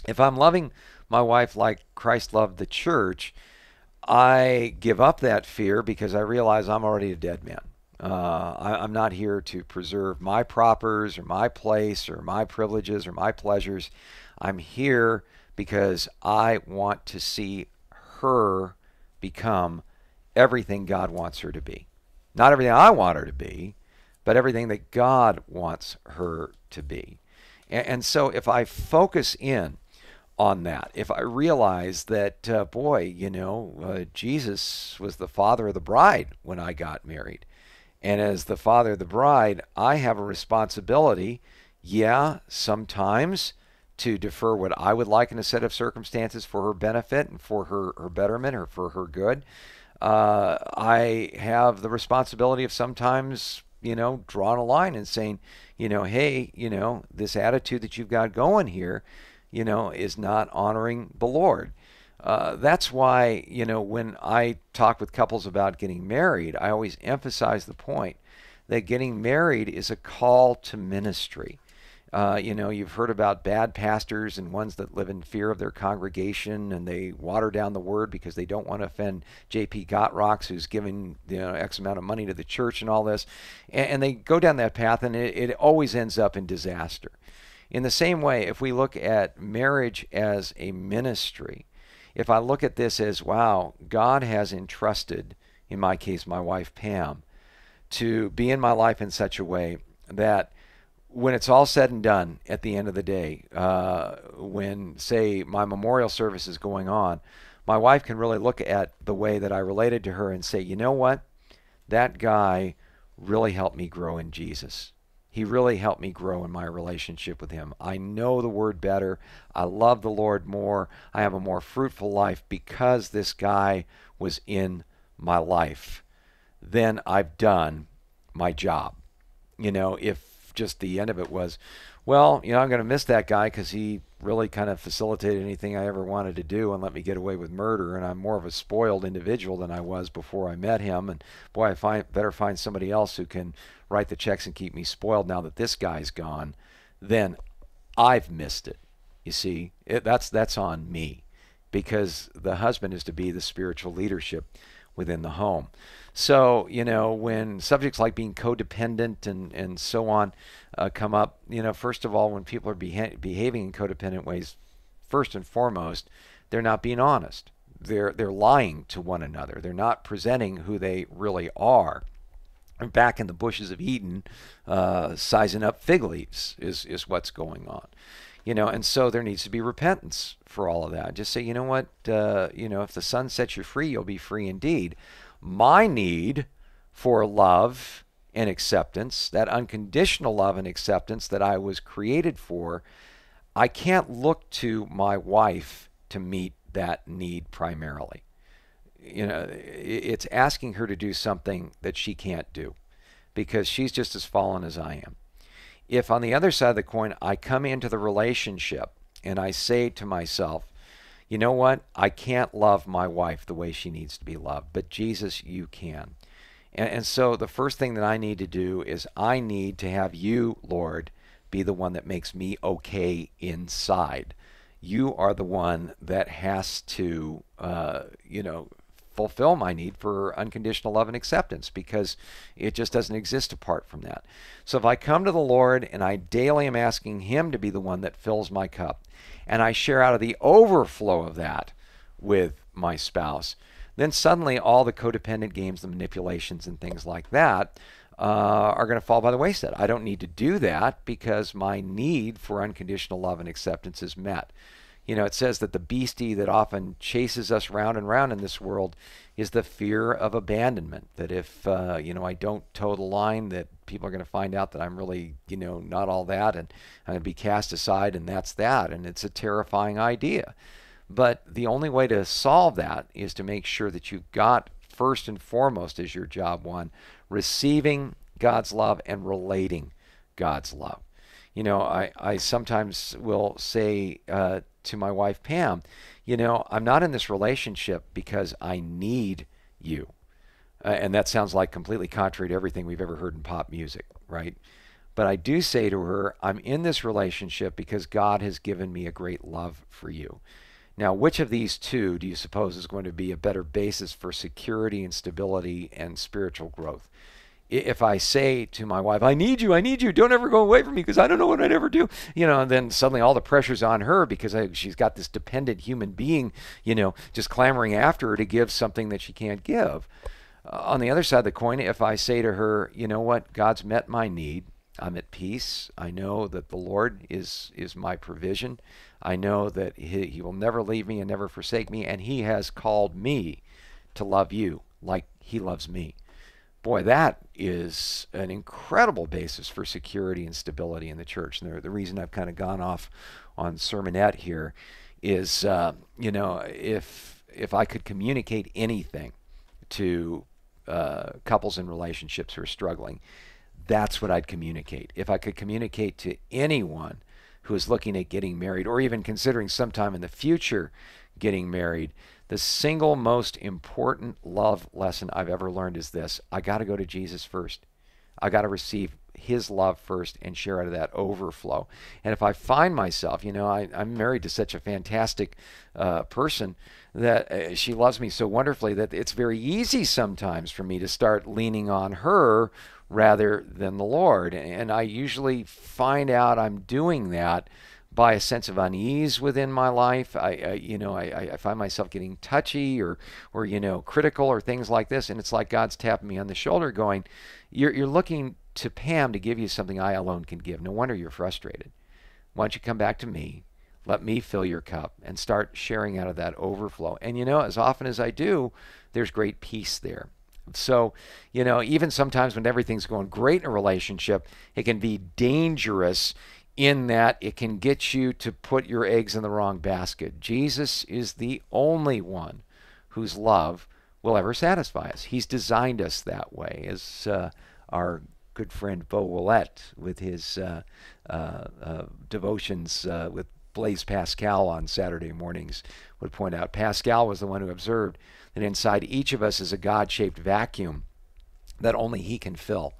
If I'm loving my wife like Christ loved the church, I give up that fear because I realize I'm already a dead man. Uh, I, I'm not here to preserve my propers or my place or my privileges or my pleasures. I'm here because I want to see her become everything God wants her to be. Not everything I want her to be, but everything that God wants her to be. And, and so if I focus in on that, if I realize that, uh, boy, you know, uh, Jesus was the father of the bride when I got married. And as the father of the bride, I have a responsibility, yeah, sometimes, to defer what I would like in a set of circumstances for her benefit and for her, her betterment or for her good. Uh, I have the responsibility of sometimes, you know, drawing a line and saying, you know, hey, you know, this attitude that you've got going here, you know, is not honoring the Lord. Uh, that's why, you know, when I talk with couples about getting married, I always emphasize the point that getting married is a call to ministry. Uh, you know, you've heard about bad pastors and ones that live in fear of their congregation and they water down the word because they don't want to offend J P Gottrox, who's giving, you know, X amount of money to the church and all this. And, and they go down that path and it, it always ends up in disaster. In the same way, if we look at marriage as a ministry, if I look at this as, wow, God has entrusted, in my case, my wife Pam, to be in my life in such a way that when it's all said and done at the end of the day, uh, when, say, my memorial service is going on, my wife can really look at the way that I related to her and say, you know what? That guy really helped me grow in Jesus. He really helped me grow in my relationship with him. I know the word better. I love the Lord more. I have a more fruitful life because this guy was in my life. Then I've done my job. You know, if just the end of it was, well, you know, I'm going to miss that guy because he really kind of facilitated anything I ever wanted to do and let me get away with murder, and I'm more of a spoiled individual than I was before I met him, and boy, I find better find somebody else who can write the checks and keep me spoiled now that this guy's gone, then I've missed it. You see, it, that's that's on me because the husband is to be the spiritual leadership within the home. So, you know, when subjects like being codependent and, and so on uh, come up, you know, first of all, when people are beha- behaving in codependent ways, first and foremost, they're not being honest. They're, they're lying to one another. They're not presenting who they really are. Back in the bushes of Eden, uh, sizing up fig leaves is, is what's going on. You know, and so there needs to be repentance for all of that. Just say, you know what, uh, you know, if the sun sets you free, you'll be free indeed. My need for love and acceptance, that unconditional love and acceptance that I was created for, I can't look to my wife to meet that need primarily. You know, it's asking her to do something that she can't do because she's just as fallen as I am. If on the other side of the coin, I come into the relationship and I say to myself, you know what? I can't love my wife the way she needs to be loved, but Jesus, you can. And, and so the first thing that I need to do is I need to have you, Lord, be the one that makes me okay inside. You are the one that has to, uh, you know, fulfill my need for unconditional love and acceptance because it just doesn't exist apart from that. So if I come to the Lord and I daily am asking him to be the one that fills my cup and I share out of the overflow of that with my spouse, then suddenly all the codependent games, the manipulations and things like that uh, are going to fall by the wayside. I don't need to do that because my need for unconditional love and acceptance is met. You know, it says that the beastie that often chases us round and round in this world is the fear of abandonment. That if, uh, you know, I don't toe the line, that people are going to find out that I'm really, you know, not all that, and I'm going to be cast aside, and that's that. And it's a terrifying idea. But the only way to solve that is to make sure that you've got, first and foremost, as your job one, receiving God's love and relating God's love. You know, I, I sometimes will say uh, to my wife, Pam, you know, I'm not in this relationship because I need you. Uh, and that sounds like completely contrary to everything we've ever heard in pop music, right? But I do say to her, I'm in this relationship because God has given me a great love for you. Now, which of these two do you suppose is going to be a better basis for security and stability and spiritual growth? If I say to my wife, I need you, I need you, don't ever go away from me because I don't know what I'd ever do, you know, and then suddenly all the pressure's on her because I, she's got this dependent human being, you know, just clamoring after her to give something that she can't give. Uh, on the other side of the coin, if I say to her, you know what, God's met my need, I'm at peace, I know that the Lord is, is my provision, I know that he, he will never leave me and never forsake me, and he has called me to love you like he loves me. Boy, that is an incredible basis for security and stability in the church. And the, the reason I've kind of gone off on sermonette here is, uh, you know, if if I could communicate anything to uh, couples in relationships who are struggling, that's what I'd communicate. If I could communicate to anyone who is looking at getting married or even considering sometime in the future getting married, the single most important love lesson I've ever learned is this. I got to go to Jesus first. I got to receive his love first and share out of that overflow. And if I find myself, you know, I, I'm married to such a fantastic uh, person that uh, she loves me so wonderfully that it's very easy sometimes for me to start leaning on her rather than the Lord. And I usually find out I'm doing that by a sense of unease within my life. I, I you know, I, I find myself getting touchy or, or, you know, critical or things like this. And it's like God's tapping me on the shoulder going, you're, you're looking to Pam to give you something I alone can give. No wonder you're frustrated. Why don't you come back to me? Let me fill your cup and start sharing out of that overflow. And, you know, as often as I do, there's great peace there. So, you know, even sometimes when everything's going great in a relationship, it can be dangerous in that it can get you to put your eggs in the wrong basket. Jesus is the only one whose love will ever satisfy us. He's designed us that way, as uh, our good friend Beau Willette with his uh, uh, uh, devotions uh, with Blaise Pascal on Saturday mornings would point out. Pascal was the one who observed that inside each of us is a God-shaped vacuum that only he can fill.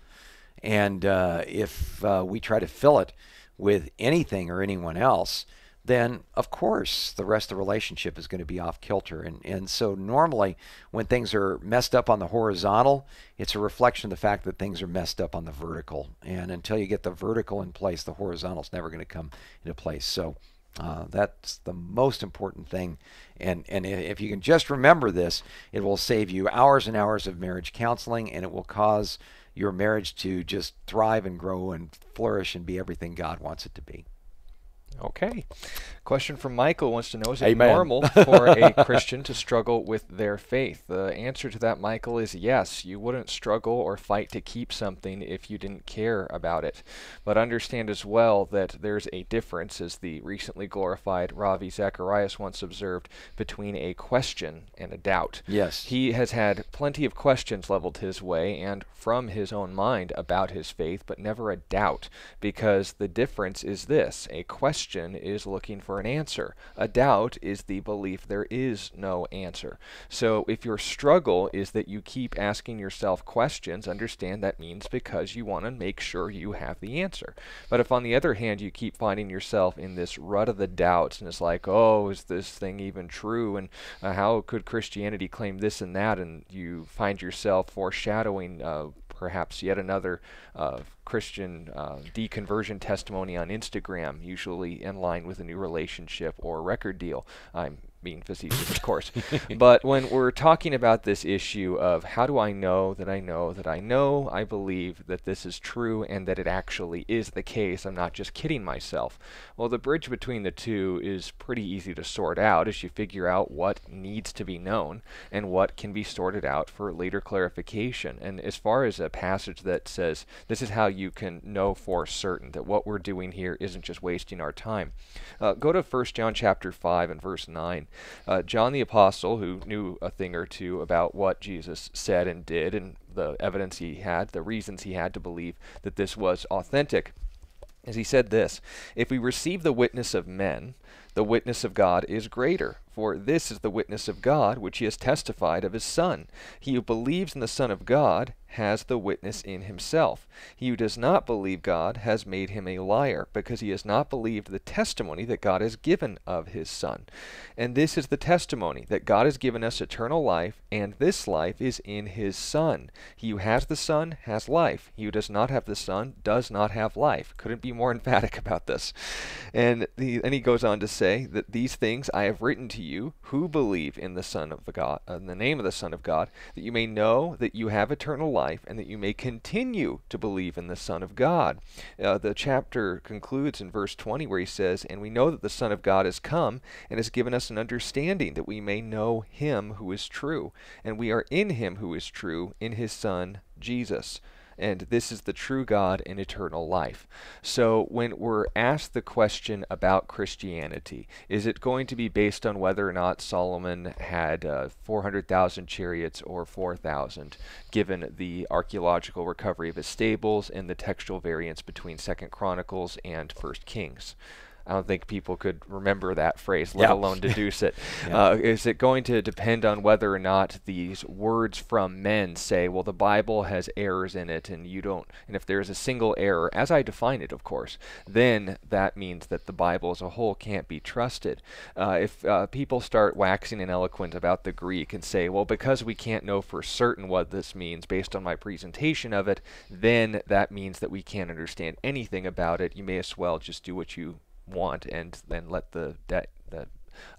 And uh, if uh, we try to fill it with anything or anyone else, then of course the rest of the relationship is going to be off kilter. And, and so normally when things are messed up on the horizontal, it's a reflection of the fact that things are messed up on the vertical. And until you get the vertical in place, the horizontal is never going to come into place. So uh, that's the most important thing. And, and if you can just remember this, it will save you hours and hours of marriage counseling, and it will cause your marriage to just thrive and grow and flourish and be everything God wants it to be. Okay. Question from Michael wants to know, is it Amen. normal for a Christian to struggle with their faith? The answer to that, Michael, is yes. You wouldn't struggle or fight to keep something if you didn't care about it. But understand as well that there's a difference, as the recently glorified Ravi Zacharias once observed, between a question and a doubt. Yes. He has had plenty of questions leveled his way and from his own mind about his faith, but never a doubt, because the difference is this. A question is looking for an answer. A doubt is the belief there is no answer. So if your struggle is that you keep asking yourself questions, understand that means because you want to make sure you have the answer. But if on the other hand you keep finding yourself in this rut of the doubts, and it's like, oh, is this thing even true? And uh, how could Christianity claim this and that? And you find yourself foreshadowing uh, perhaps yet another uh, Christian uh, deconversion testimony on Instagram, usually in line with a new relationship or record deal. I'm being facetious, of course. But when we're talking about this issue of how do I know that I know that I know I believe that this is true and that it actually is the case, I'm not just kidding myself. Well, the bridge between the two is pretty easy to sort out as you figure out what needs to be known and what can be sorted out for later clarification. And as far as a passage that says this is how you can know for certain that what we're doing here isn't just wasting our time, uh, go to First John chapter five and verse nine. Uh, John the Apostle, who knew a thing or two about what Jesus said and did and the evidence he had, the reasons he had to believe that this was authentic, as he said this, "If we receive the witness of men, the witness of God is greater. For this is the witness of God, which he has testified of his Son. He who believes in the Son of God has the witness in himself. He who does not believe God has made him a liar, because he has not believed the testimony that God has given of his Son. And this is the testimony, that God has given us eternal life, and this life is in his Son. He who has the Son has life. He who does not have the Son does not have life." Couldn't be more emphatic about this. And, the, and he goes on to say that these things I have written to you you who believe in the Son of God, in the name of the Son of God, that you may know that you have eternal life, and that you may continue to believe in the Son of God. Uh, the chapter concludes in verse twenty, where he says, "And we know that the Son of God has come and has given us an understanding that we may know him who is true, and we are in him who is true, in his Son Jesus. And this is the true God and eternal life." So when we're asked the question about Christianity, is it going to be based on whether or not Solomon had uh, four hundred thousand chariots or four thousand, given the archaeological recovery of his stables and the textual variance between Second Chronicles and First Kings? I don't think people could remember that phrase, let yeah. alone deduce it. yeah. Uh, is it going to depend on whether or not these words from men say, well, the Bible has errors in it, and you don't, and if there is a single error, as I define it, of course, then that means that the Bible as a whole can't be trusted. Uh, if uh, people start waxing and eloquent about the Greek and say, well, because we can't know for certain what this means based on my presentation of it, then that means that we can't understand anything about it. You may as well just do what you want and then let the debt that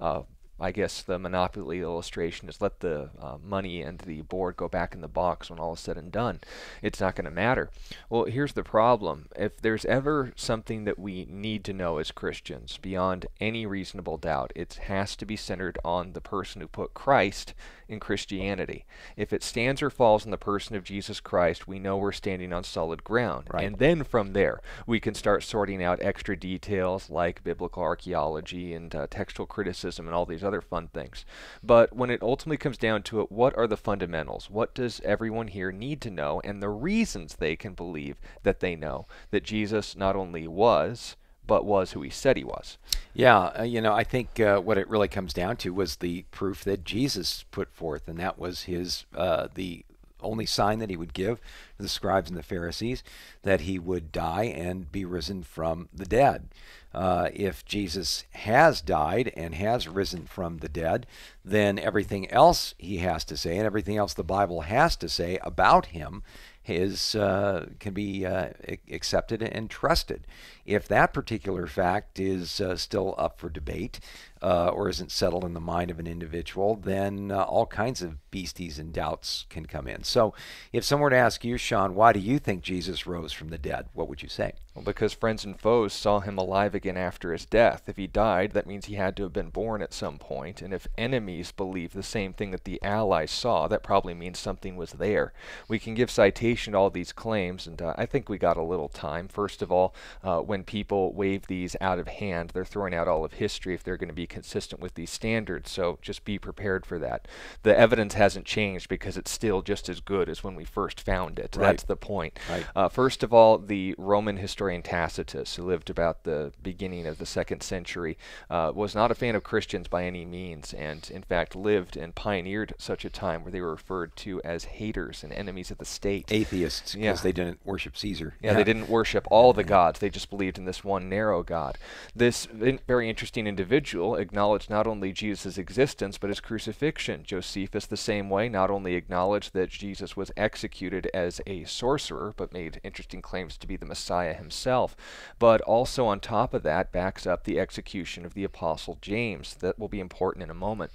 uh I guess the monopoly illustration is let the uh, money and the board go back in the box when all is said and done. It's not going to matter. Well, here's the problem. If there's ever something that we need to know as Christians, beyond any reasonable doubt, it has to be centered on the person who put Christ in Christianity. If it stands or falls on the person of Jesus Christ, we know we're standing on solid ground. Right. And then from there, we can start sorting out extra details like biblical archaeology and uh, textual criticism and all these other other fun things. But when it ultimately comes down to it, what are the fundamentals? What does everyone here need to know, and the reasons they can believe that they know that Jesus not only was, but was who he said he was? Yeah, uh, you know, I think uh, what it really comes down to was the proof that Jesus put forth, and that was his, uh, the only sign that he would give to the scribes and the Pharisees, that he would die and be risen from the dead. Uh, if Jesus has died and has risen from the dead, then everything else he has to say and everything else the Bible has to say about him is uh, can be uh, accepted and trusted. If that particular fact is uh, still up for debate uh, or isn't settled in the mind of an individual, then uh, all kinds of beasties and doubts can come in. So if someone were to ask you, Sean, why do you think Jesus rose from the dead? What would you say? Well, because friends and foes saw him alive again after his death. If he died, that means he had to have been born at some point. And if enemies believe the same thing that the allies saw, that probably means something was there. We can give citation to all these claims, and uh, I think we got a little time. First of all, uh, when people wave these out of hand, they're throwing out all of history if they're going to be consistent with these standards. So just be prepared for that. The evidence hasn't changed because it's still just as good as when we first found it. Right. That's the point. Right. Uh, first of all, the Roman historian Tacitus, who lived about the beginning of the second century, uh, was not a fan of Christians by any means, and in fact lived and pioneered such a time where they were referred to as haters and enemies of the state. Atheists, because yeah. they didn't worship Caesar. Yeah, yeah, they didn't worship all the gods. They just believed in this one narrow God. This in very interesting individual acknowledged not only Jesus' existence, but his crucifixion. Josephus, the same way, not only acknowledged that Jesus was executed as a sorcerer, but made interesting claims to be the Messiah himself, but also on top of that backs up the execution of the Apostle James. That will be important in a moment.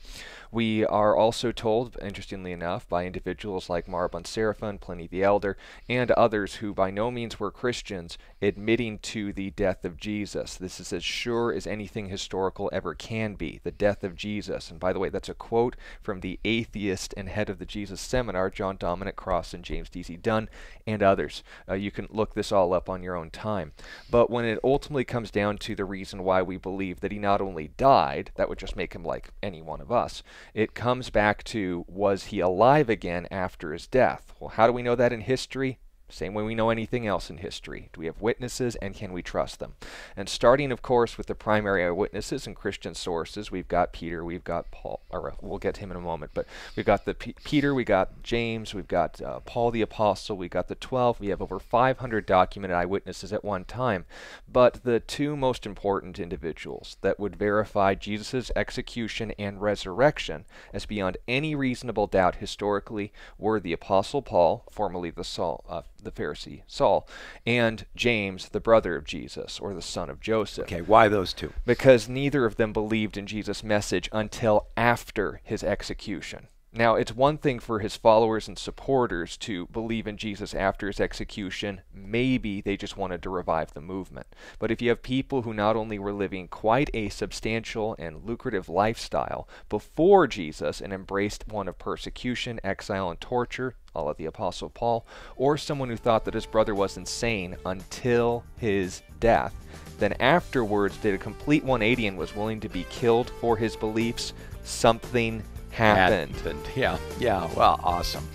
We are also told, interestingly enough, by individuals like Marbon Seraphon, Pliny the Elder, and others who by no means were Christians, admitting to the death of Jesus. This is as sure as anything historical ever can be, the death of Jesus. And by the way, that's a quote from the atheist and head of the Jesus Seminar, John Dominic Crossan and James D C Dunn, and others. Uh, you can look this all up on your own time. But when it ultimately comes down to the reason why we believe that he not only died, that would just make him like any one of us, it comes back to, was he alive again after his death? Well, how do we know that in history? Same way we know anything else in history. Do we have witnesses, and can we trust them? And starting, of course, with the primary eyewitnesses and Christian sources, we've got Peter, we've got Paul, or we'll get to him in a moment, but we've got the P Peter, we got James, we've got uh, Paul the Apostle, we got the twelve, we have over five hundred documented eyewitnesses at one time. But the two most important individuals that would verify Jesus' execution and resurrection as beyond any reasonable doubt historically were the Apostle Paul, formerly the Saul, uh, the Pharisee Saul, and James, the brother of Jesus, or the son of Joseph. Okay, why those two? Because neither of them believed in Jesus' message until after his execution. Now, it's one thing for his followers and supporters to believe in Jesus after his execution. Maybe they just wanted to revive the movement. But if you have people who not only were living quite a substantial and lucrative lifestyle before Jesus and embraced one of persecution, exile, and torture, all of the Apostle Paul, or someone who thought that his brother was insane until his death, then afterwards did a complete one eighty and was willing to be killed for his beliefs, something happened. happened. Yeah, yeah, well, awesome.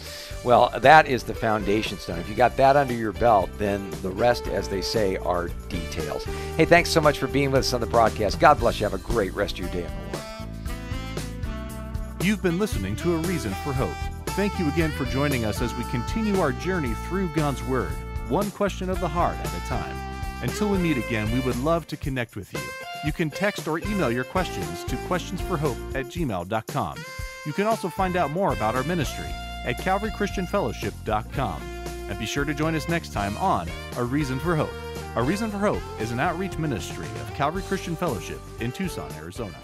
Well, that is the foundation stone. If you got that under your belt, then the rest, as they say, are details. Hey, thanks so much for being with us on the broadcast. God bless you. Have a great rest of your day in the Lord. You've been listening to A Reason for Hope. Thank you again for joining us as we continue our journey through God's Word, one question of the heart at a time. Until we meet again, we would love to connect with you. You can text or email your questions to questions for hope at gmail dot com. You can also find out more about our ministry at calvary christian fellowship dot com. And be sure to join us next time on A Reason for Hope. A Reason for Hope is an outreach ministry of Calvary Christian Fellowship in Tucson, Arizona.